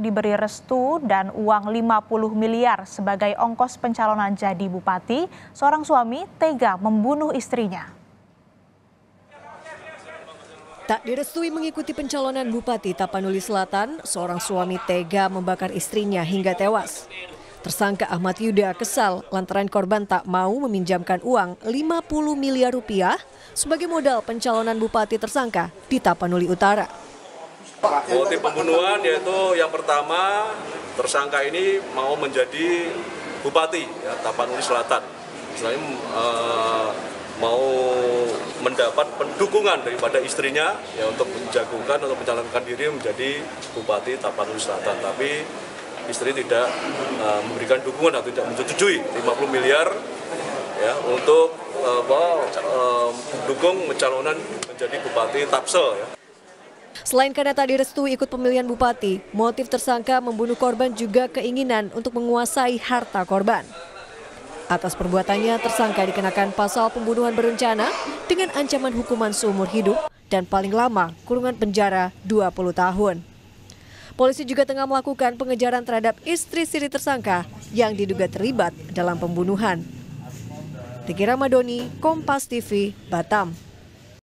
diberi restu dan uang 50 miliar sebagai ongkos pencalonan jadi bupati, seorang suami tega membunuh istrinya. Tak direstui mengikuti pencalonan Bupati Tapanuli Selatan, seorang suami tega membakar istrinya hingga tewas. Tersangka Ahmad Yuda kesal lantaran korban tak mau meminjamkan uang 50 miliar rupiah sebagai modal pencalonan Bupati tersangka di Tapanuli Utara. Motif pembunuhan yaitu yang pertama, tersangka ini mau menjadi Bupati ya, Tapanuli Selatan. Selain mau mendapat pendukungan daripada istrinya ya untuk menjagokan atau mencalonkan diri menjadi Bupati Tapanuli Selatan, tapi istri tidak memberikan dukungan atau tidak menyetujui 50 miliar ya untuk mendukung pencalonan menjadi Bupati Tapsel ya. Selain karena tak direstui ikut pemilihan bupati, motif tersangka membunuh korban juga keinginan untuk menguasai harta korban. Atas perbuatannya, tersangka dikenakan pasal pembunuhan berencana dengan ancaman hukuman seumur hidup dan paling lama kurungan penjara 20 tahun. Polisi juga tengah melakukan pengejaran terhadap istri siri tersangka yang diduga terlibat dalam pembunuhan. Tegi Ramadoni, Kompas TV, Batam.